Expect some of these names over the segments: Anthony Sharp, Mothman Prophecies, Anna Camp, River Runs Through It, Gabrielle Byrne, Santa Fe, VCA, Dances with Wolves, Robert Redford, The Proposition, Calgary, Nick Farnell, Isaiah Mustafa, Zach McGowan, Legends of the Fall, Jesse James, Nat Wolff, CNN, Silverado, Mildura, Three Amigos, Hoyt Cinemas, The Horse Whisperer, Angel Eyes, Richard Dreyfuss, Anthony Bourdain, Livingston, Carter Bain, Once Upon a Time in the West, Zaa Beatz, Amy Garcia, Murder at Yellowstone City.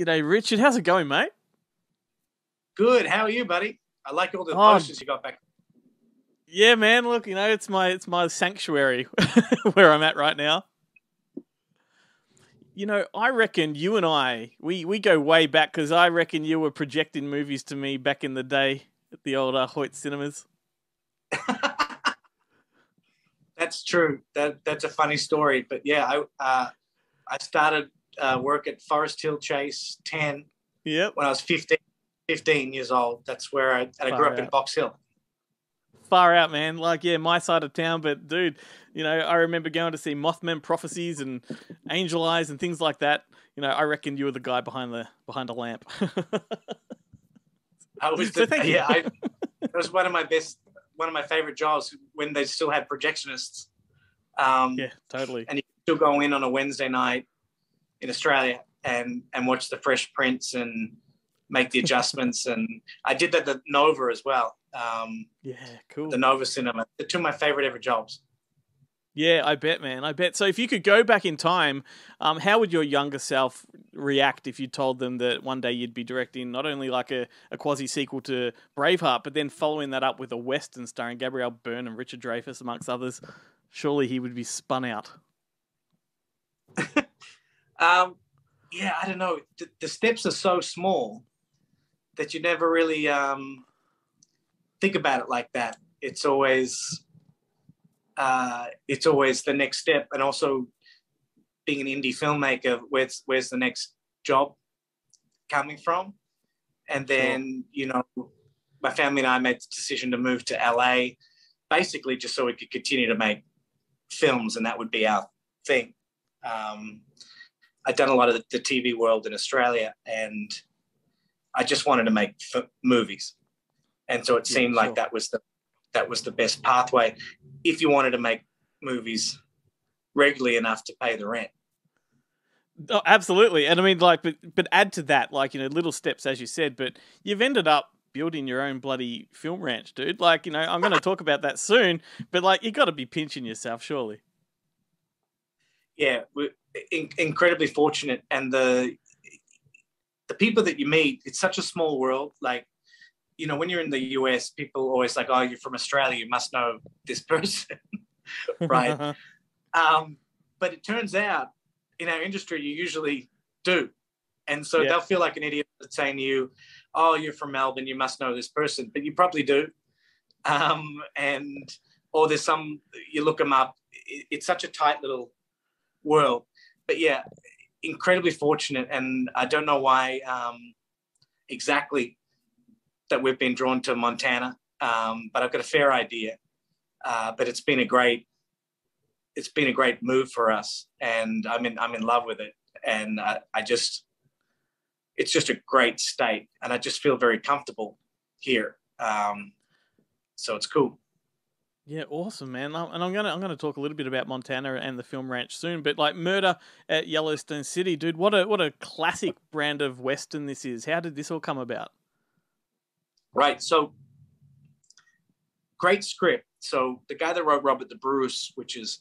G'day, Richard. How's it going, mate? Good. How are you, buddy? I like all the posters you got back. Yeah, man. Look, you know, it's my sanctuary where I'm at right now. You know, I reckon you and I, we go way back because I reckon you were projecting movies to me back in the day at the old Hoyt Cinemas. That's true. That's a funny story. But yeah, I started work at Forest Hill Chase 10 when I was 15 years old. That's where I grew up in Box Hill. Far out, man. Like, yeah, my side of town. But, dude, you know, I remember going to see Mothman Prophecies and Angel Eyes and things like that. You know, I reckon you were the guy behind the lamp. I was. It was one of my favorite jobs when they still had projectionists. Yeah, totally. And you could still go in on a Wednesday night in Australia and watch the Fresh Prince and make the adjustments. And I did that at Nova as well. Yeah, cool. The Nova Cinema. They're two of my favorite ever jobs. Yeah, I bet, man. I bet. So if you could go back in time, how would your younger self react if you told them that one day you'd be directing not only like a quasi-sequel to Braveheart, but then following that up with a Western starring Gabrielle Byrne and Richard Dreyfuss, amongst others? Surely he would be spun out. Yeah, I don't know. The steps are so small that you never really think about it like that. It's always the next step, and also being an indie filmmaker, where's the next job coming from? And then, you know, my family and I made the decision to move to LA, basically just so we could continue to make films, and that would be our thing. I'd done a lot of the TV world in Australia, and I just wanted to make movies. And so it seemed like that was the best pathway if you wanted to make movies regularly enough to pay the rent. Oh, absolutely. And I mean, like, but add to that, like, you know, little steps, as you said, but you've ended up building your own bloody film ranch, dude. Like, you know, I'm going to talk about that soon, but like, you got to be pinching yourself, surely. Yeah, we're incredibly fortunate. And the people that you meet, it's such a small world. Like, you know, when you're in the US, people always like, oh, you're from Australia, you must know this person, right? But it turns out in our industry, you usually do. And so they'll feel like an idiot saying to you, oh, you're from Melbourne, you must know this person, but you probably do. Or there's some, you look them up. It's such a tight little world. But yeah, incredibly fortunate. And I don't know why exactly that we've been drawn to Montana, but I've got a fair idea. But it's been a great move for us, and I'm in love with it. And it's just a great state, and I just feel very comfortable here. So it's cool. Yeah, awesome, man. And I'm gonna talk a little bit about Montana and the film ranch soon. But like Murder at Yellowstone City, dude, what a classic brand of Western this is. How did this all come about? Right, so great script. So the guy that wrote Robert the Bruce, which is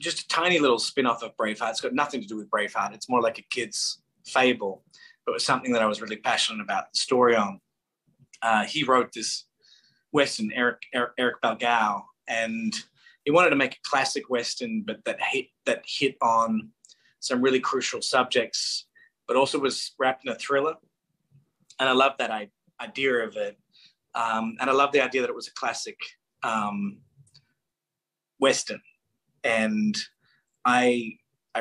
just a tiny little spin-off of Braveheart. It's got nothing to do with Braveheart. It's more like a kid's fable, but it was something that I was really passionate about the story on. He wrote this Western, Eric Belgau, and he wanted to make a classic Western, but that hit on some really crucial subjects, but also was wrapped in a thriller. And I love that idea of it, and I love the idea that it was a classic Western, and I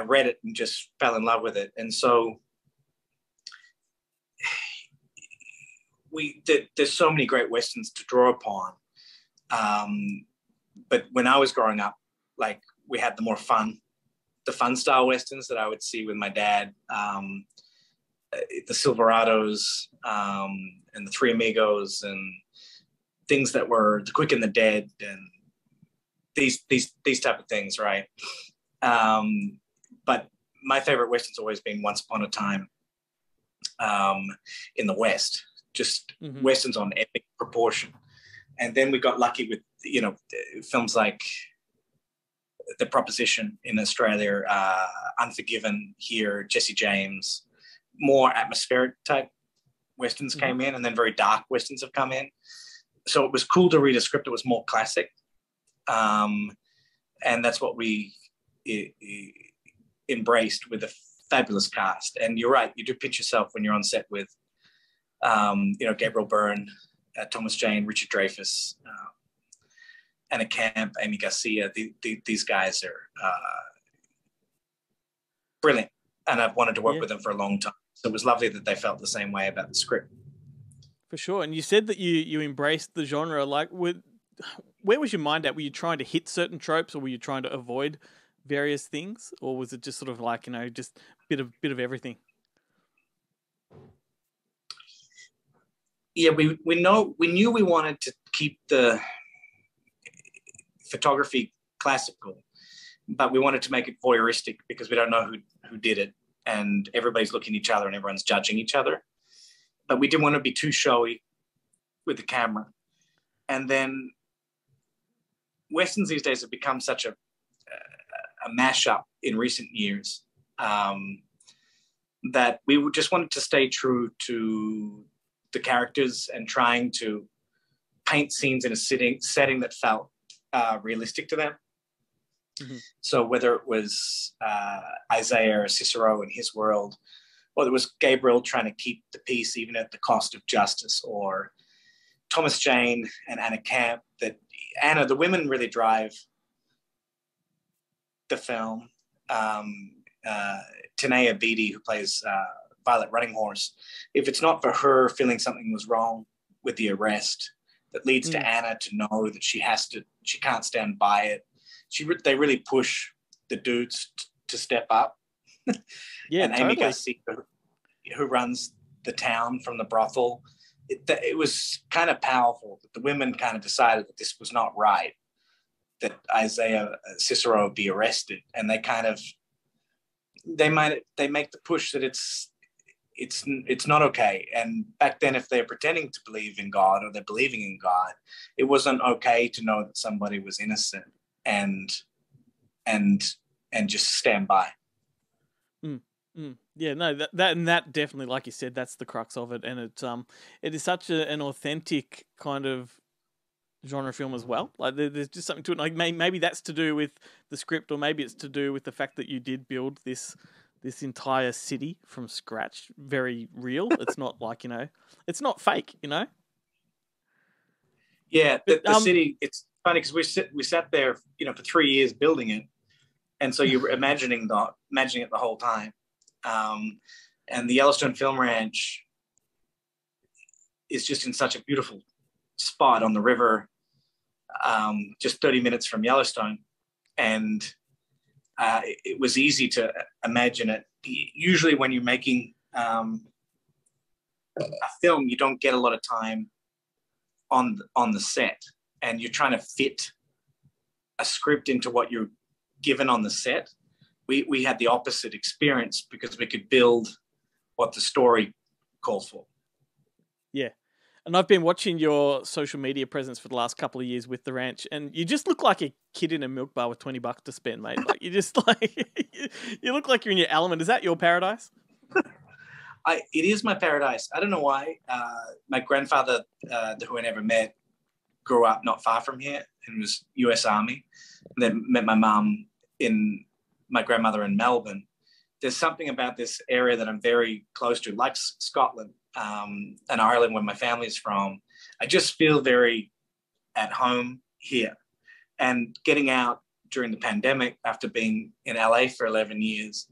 read it and just fell in love with it. And so there's so many great Westerns to draw upon, but when I was growing up, like, we had the fun style Westerns that I would see with my dad, the Silverados, and the Three Amigos, and things that were The Quick and the Dead, and these type of things, right? But my favorite Western's always been Once Upon a Time in the West, just Westerns on epic proportion. And then we got lucky with, you know, films like The Proposition in Australia, Unforgiven here, Jesse James, more atmospheric type Westerns mm-hmm. came in, and then very dark Westerns have come in. So it was cool to read a script that was more classic. And that's what we embraced with a fabulous cast. And you're right, you do pitch yourself when you're on set with, Gabrielle Byrne, Thomas Jane, Richard Dreyfuss, Anna Camp, Amy Garcia. These guys are brilliant. And I've wanted to work with them for a long time. So it was lovely that they felt the same way about the script. For sure. And you said that you embraced the genre. Where was your mind at? Were you trying to hit certain tropes, or were you trying to avoid various things? Or was it just sort of like, just bit of everything? Yeah, we knew we wanted to keep the photography classical, but we wanted to make it voyeuristic because we don't know who did it, and everybody's looking at each other and everyone's judging each other. But we didn't want to be too showy with the camera. And then Westerns these days have become such a mashup in recent years that we just wanted to stay true to the characters and trying to paint scenes in a setting that felt realistic to them. Mm-hmm. So whether it was Isaiah or Cicero in his world, or it was Gabriel trying to keep the peace even at the cost of justice, or Thomas Jane and Anna Camp, the women really drive the film. Tanea Beattie, who plays Violet Running Horse, if it's not for her feeling something was wrong with the arrest that leads to Anna to know that she can't stand by it. They really push the dudes to step up. Yeah, and Amy Garcia, who runs the town from the brothel, it was kind of powerful that the women kind of decided that this was not right, that Isaiah Cicero would be arrested, and they make the push that it's not okay. And back then, if they're pretending to believe in God or they're believing in God, it wasn't okay to know that somebody was innocent and just stand by. Yeah, no, that definitely, like you said, that's the crux of it, and it is such an authentic kind of genre film as well. Like there's just something to it. Like maybe that's to do with the script, or maybe it's to do with the fact that you did build this entire city from scratch. Very real. It's not like it's not fake. Yeah, the city. It's funny because we sat there, for 3 years building it, and so you're imagining it the whole time. And the Yellowstone Film Ranch is just in such a beautiful spot on the river, just 30 minutes from Yellowstone, and it was easy to imagine it. Usually, when you're making a film, you don't get a lot of time on the set, and you're trying to fit a script into what you're given on the set. We had the opposite experience because we could build what the story called for. Yeah. And I've been watching your social media presence for the last couple of years with the ranch, and you just look like a kid in a milk bar with $20 to spend, mate. Like you look like you're in your element. Is that your paradise? It is my paradise. I don't know why. My grandfather, who I never met, grew up not far from here and was US Army. And then met my mom my grandmother in Melbourne. There's something about this area that I'm very close to, like Scotland and Ireland, where my family's from. I just feel very at home here. And getting out during the pandemic after being in LA for 11 years,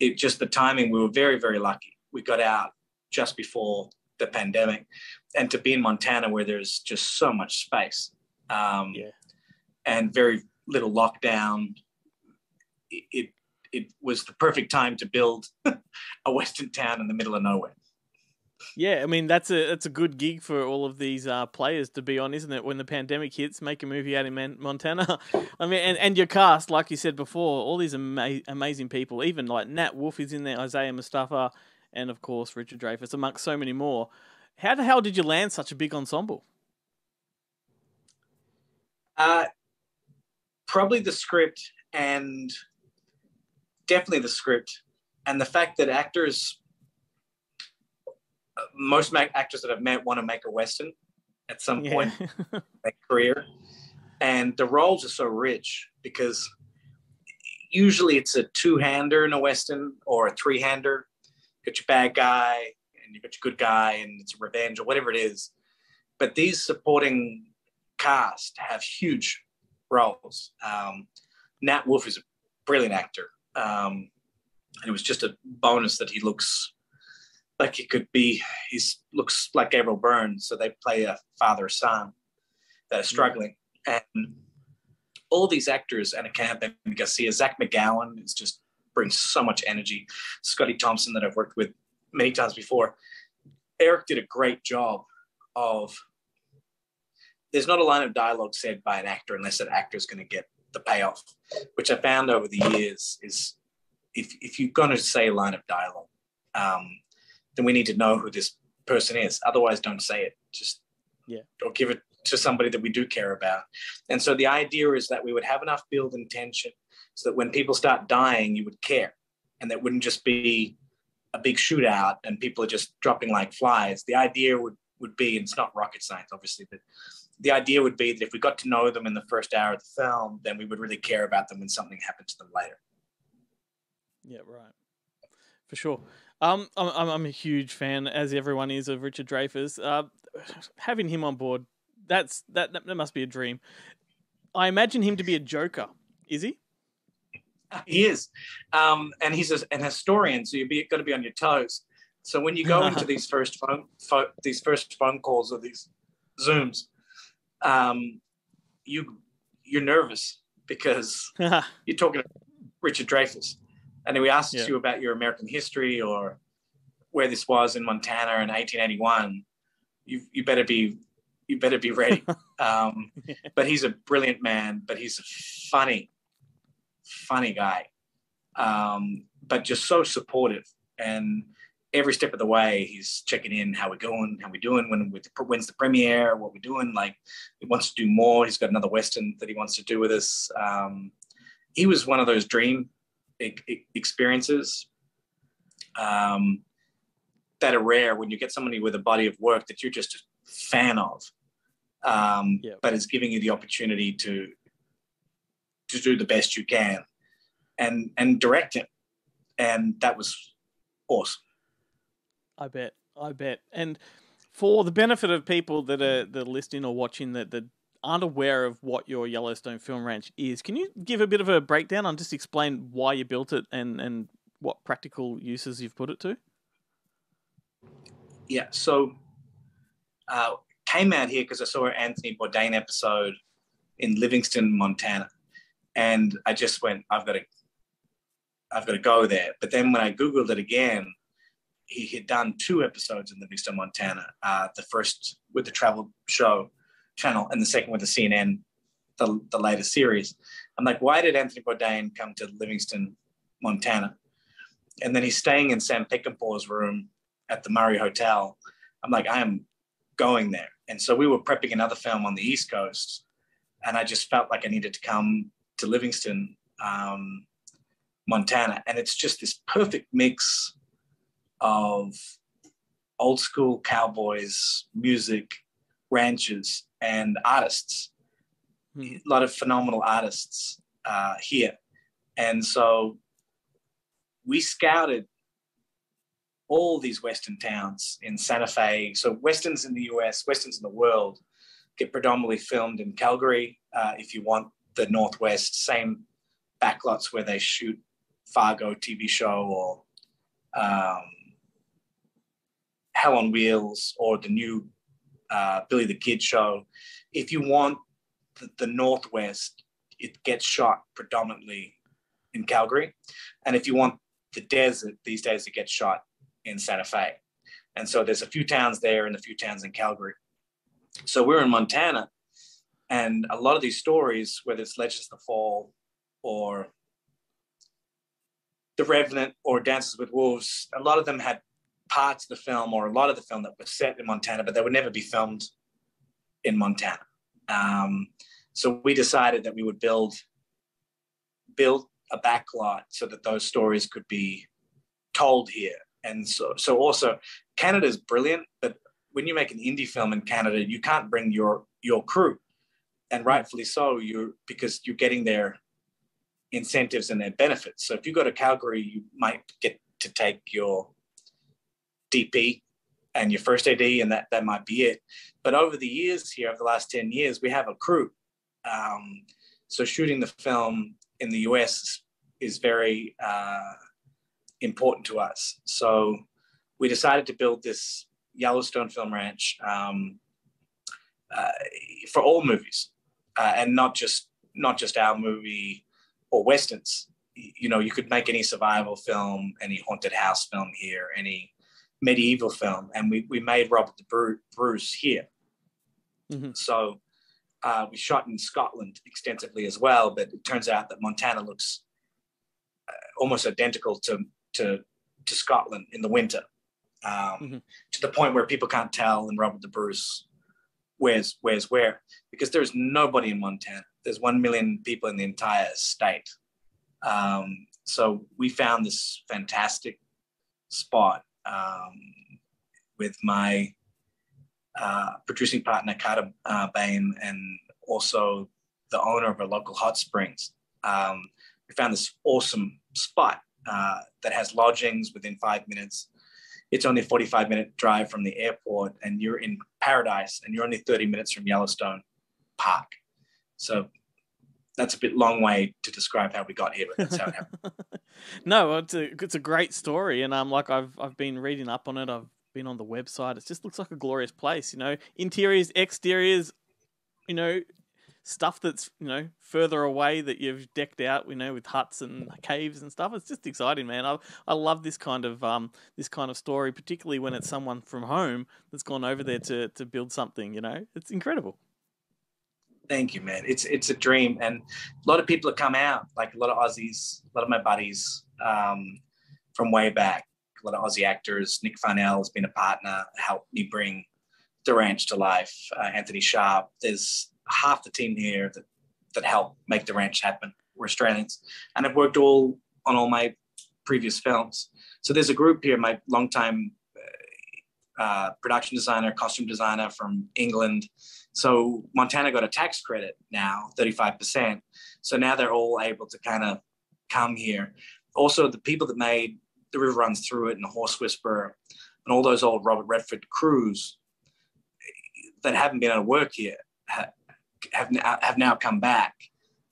it just the timing, we were very, very lucky. We got out just before the pandemic, and to be in Montana where there's just so much space and very little lockdown, it was the perfect time to build a Western town in the middle of nowhere. Yeah, I mean, that's a good gig for all of these players to be on, isn't it? When the pandemic hits, make a movie out in Montana. I mean, and your cast, like you said before, all these amazing people, even like Nat Wolff is in there, Isaiah Mustafa, and of course, Richard Dreyfuss, amongst so many more. How the hell did you land such a big ensemble? Probably the script. And definitely the script and the fact that actors most actors that I've met want to make a Western at some point in their career. And the roles are so rich because usually it's a two-hander in a Western or a three-hander. You've got your bad guy and you've got your good guy and it's revenge or whatever it is. But these supporting cast have huge roles. Nat Wolff is a brilliant actor. And it was just a bonus that he looks like he could be, he looks like Gabrielle Byrne. So they play a father or son that are struggling. And all these actors, Anna Camp, Amy Garcia, Zach McGowan, is just brings so much energy. Scotty Thompson, that I've worked with many times before. Eric did a great job of, there's not a line of dialogue said by an actor unless that actor is going to get the payoff, which I found over the years is if you're going to say a line of dialogue, then we need to know who this person is. Otherwise, don't say it. Just or give it to somebody that we do care about. And so the idea is that we would have enough build and tension so that when people start dying, you would care. And that wouldn't just be a big shootout and people are just dropping like flies. The idea would be, and it's not rocket science, obviously, but the idea would be that if we got to know them in the first hour of the film, then we would really care about them when something happened to them later. Yeah, right. For sure. I'm a huge fan, as everyone is, of Richard Dreyfuss. Having him on board, that must be a dream. I imagine him to be a joker. Is he? He is, and he's an historian, so you've got to be on your toes. So when you go into these first phone calls or these Zooms, you're nervous because you're talking to Richard Dreyfuss, and he asks you about your American history or where this was in Montana in 1881. You better be ready. But he's a brilliant man. But he's funny guy, but just so supportive, and every step of the way he's checking in, how we doing, when's the premiere, what we're doing, like he wants to do more. He's got another Western that he wants to do with us. He was one of those dream experiences that are rare when you get somebody with a body of work that you're just a fan of, but it's giving you the opportunity to do the best you can and direct him. And that was awesome. I bet. And for the benefit of people that are listening or watching that aren't aware of what your Yellowstone Film Ranch is, can you give a bit of a breakdown and just explain why you built it and what practical uses you've put it to? Yeah, so came out here because I saw an Anthony Bourdain episode in Livingston, Montana. And I just went, I've got to go there. But then when I Googled it again, he had done 2 episodes in Livingston, Montana. The first with the travel show channel and the second with the CNN, the latest series. I'm like, why did Anthony Bourdain come to Livingston, Montana? And then he's staying in Sam Peckinpah's room at the Murray Hotel. I'm like, I am going there. And so we were prepping another film on the East Coast. And I just felt like I needed to come to Livingston, Montana. And it's just this perfect mix of old school cowboys, music, ranches, and artists. A lot of phenomenal artists here. And so we scouted all these Western towns in Santa Fe. So Westerns in the US, Westerns in the world get predominantly filmed in Calgary, if you want the Northwest, same backlots where they shoot Fargo TV show or Hell on Wheels or the new Billy the Kid show. If you want the Northwest, it gets shot predominantly in Calgary. And if you want the desert, these days it gets shot in Santa Fe. And so there's a few towns there and a few towns in Calgary. So we're in Montana. And a lot of these stories, whether it's Legends of the Fall or The Revenant or Dances with Wolves, a lot of them had parts of the film or a lot of the film that was set in Montana, but they would never be filmed in Montana. So we decided that we would build a backlot so that those stories could be told here And so also Canada's brilliant, but when you make an indie film in Canada, you can't bring your crew, and rightfully so, because you're getting their incentives and their benefits. So if you go to Calgary, you might get to take your DP and your first AD, and that might be it. But over the years here, over the last 10 years, we have a crew. So shooting the film in the US is very important to us. So we decided to build this Yellowstone Film Ranch for all movies, and not just our movie or Westerns. You know, you could make any survival film, any haunted house film here, any medieval film. And we made Robert the Bruce here. Mm-hmm. So we shot in Scotland extensively as well, but it turns out that Montana looks almost identical to Scotland in the winter, mm-hmm. to the point where people can't tell in Robert the Bruce where's where, because there's nobody in Montana. There's 1 million people in the entire state. So we found this fantastic spot with my producing partner, Carter Bain, and also the owner of a local hot springs. We found this awesome spot that has lodgings within 5 minutes. It's only a 45-minute drive from the airport, and you're in paradise, and you're only 30 minutes from Yellowstone Park. So that's a bit long way to describe how we got here, but that's how it happened. No, it's a great story, and like I've been reading up on it. I've been on the website. It just looks like a glorious place, you know. Interiors, exteriors, you know, stuff that's, you know, further away that you've decked out, you know, with huts and caves and stuff. It's just exciting, man. I love this kind of story, particularly when it's someone from home that's gone over there to build something, you know. It's incredible. Thank you, man. It's a dream. And a lot of people have come out, like a lot of Aussies, a lot of my buddies from way back, a lot of Aussie actors. Nick Farnell has been a partner, helped me bring the ranch to life. Anthony Sharp. There's half the team here that helped make the ranch happen. We're Australians. And I've worked on all my previous films. So there's a group here, my longtime production designer, costume designer from England. So Montana got a tax credit now, 35%. So now they're all able to kind of come here. Also, the people that made The River Runs Through It and The Horse Whisperer and all those old Robert Redford crews that haven't been able to work here have now come back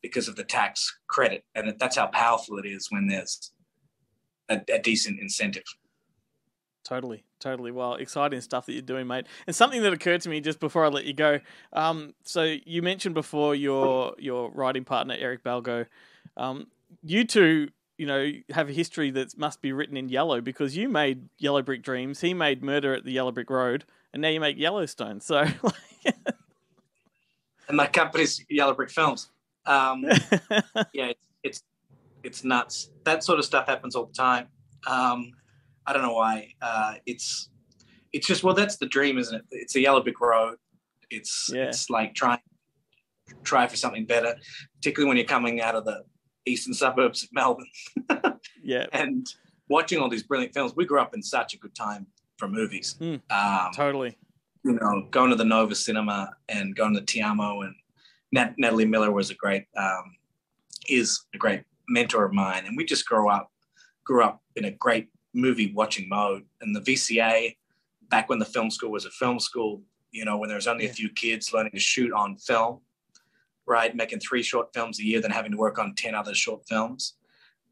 because of the tax credit. And that's how powerful it is when there's a decent incentive. Totally. Well, exciting stuff that you're doing, mate. And something that occurred to me just before I let you go. So you mentioned before your writing partner, Eric Belgau. You two, you know, have a history that must be written in yellow, because you made Yellow Brick Dreams, he made Murder at the Yellow Brick Road, and now you make Yellowstone. So, and my company's Yellow Brick Films. Yeah, it's nuts. That sort of stuff happens all the time. I don't know why. It's just, well, that's the dream, isn't it? It's a yellow brick road. It's like try for something better, particularly when you're coming out of the eastern suburbs of Melbourne. Yeah. And watching all these brilliant films. We grew up in such a good time for movies. Totally. You know, going to the Nova Cinema and going to the Te Amo, and Natalie Miller was a great is a great mentor of mine, and we just grew up in a great movie watching mode. And the VCA, back when the film school was a film school, you know, when there was only a few kids learning to shoot on film, right, making 3 short films a year, then having to work on 10 other short films.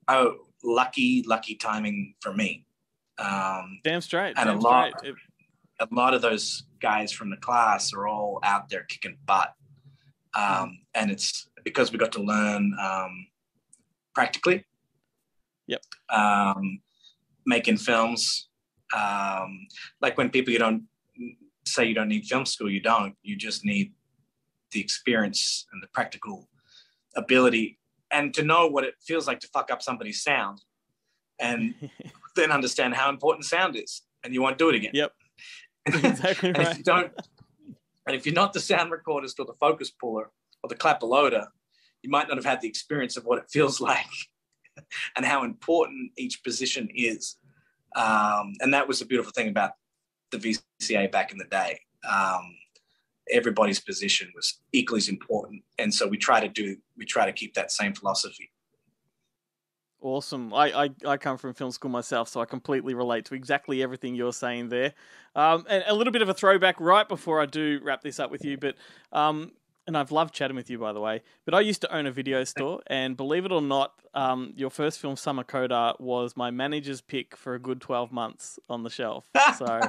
Oh, lucky timing for me. Damn straight. And a lot of those guys from the class are all out there kicking butt. And it's because we got to learn practically. Yep. Making films, like when people, you don't say you don't need film school, you don't. You just need the experience and the practical ability, and to know what it feels like to fuck up somebody's sound, and then understand how important sound is, and you won't do it again. Yep, exactly. And right. If you don't, and if you're not the sound recordist or the focus puller or the clapper loader, you might not have had the experience of what it feels like and how important each position is. And that was the beautiful thing about the VCA back in the day. Everybody's position was equally as important. And so we try to keep that same philosophy. Awesome. I come from film school myself, so I completely relate to exactly everything you're saying there. And a little bit of a throwback right before I do wrap this up with you, but and I've loved chatting with you, by the way, but I used to own a video store, and believe it or not, your first film, Summer Coda, was my manager's pick for a good 12 months on the shelf. So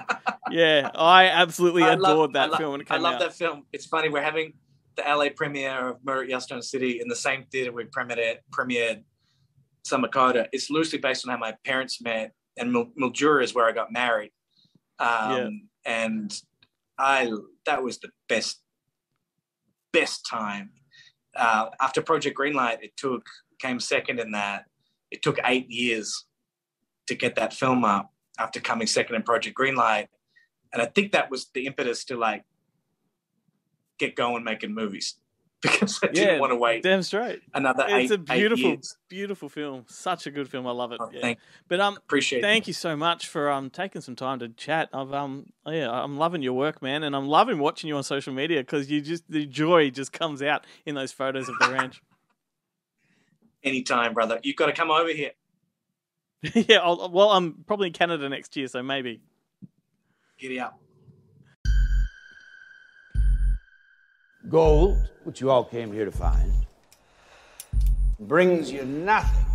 yeah, I absolutely adored that film when it came out. I love that film. It's funny. We're having the LA premiere of Murder at Yellowstone City in the same theater we premiered Summer Coda. It's loosely based on how my parents met, and Mildura is where I got married. And that was the best time. After Project Greenlight, came second in that. It took 8 years to get that film up after coming second in Project Greenlight. And I think that was the impetus to like get going making movies, because I didn't want to wait. Damn straight. It's a beautiful film. Such a good film. I love it. Thank you so much for taking some time to chat. I'm loving your work, man, and I'm loving watching you on social media, because the joy just comes out in those photos of the ranch. Anytime, brother. You've got to come over here. Yeah. I'm probably in Canada next year, so maybe. Giddy up. Gold, which you all came here to find, brings you nothing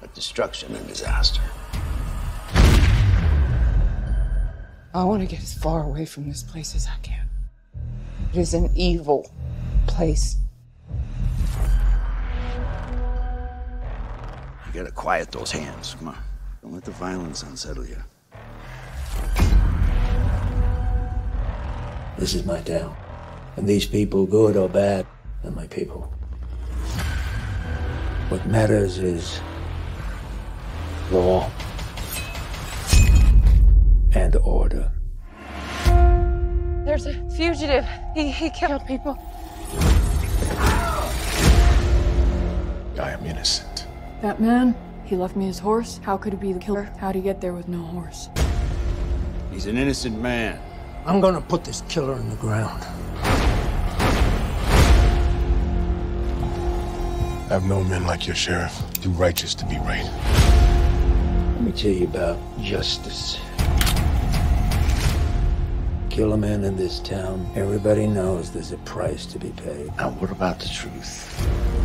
but destruction and disaster. I want to get as far away from this place as I can. It is an evil place. You gotta quiet those hands. Come on. Don't let the violence unsettle you. This is my town, and these people, good or bad, are my people. What matters is law and order. There's a fugitive. He killed people. I am innocent. That man, he left me his horse. How could he be the killer? How'd he get there with no horse? He's an innocent man. I'm gonna put this killer in the ground. I've known men like your sheriff, do righteous to be right. Let me tell you about justice. Kill a man in this town, everybody knows there's a price to be paid. Now what about the truth?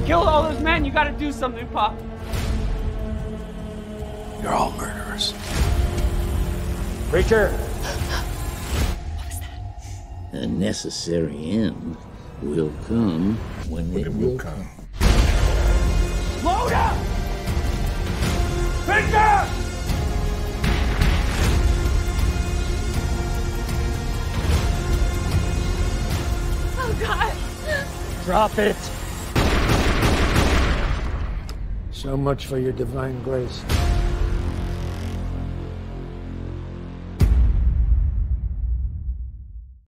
Kill all those men, you gotta do something, Pop. You're all murderers. Preacher! A necessary end will come when it will come. Load up! Victor! Oh, God! Drop it! So much for your divine grace.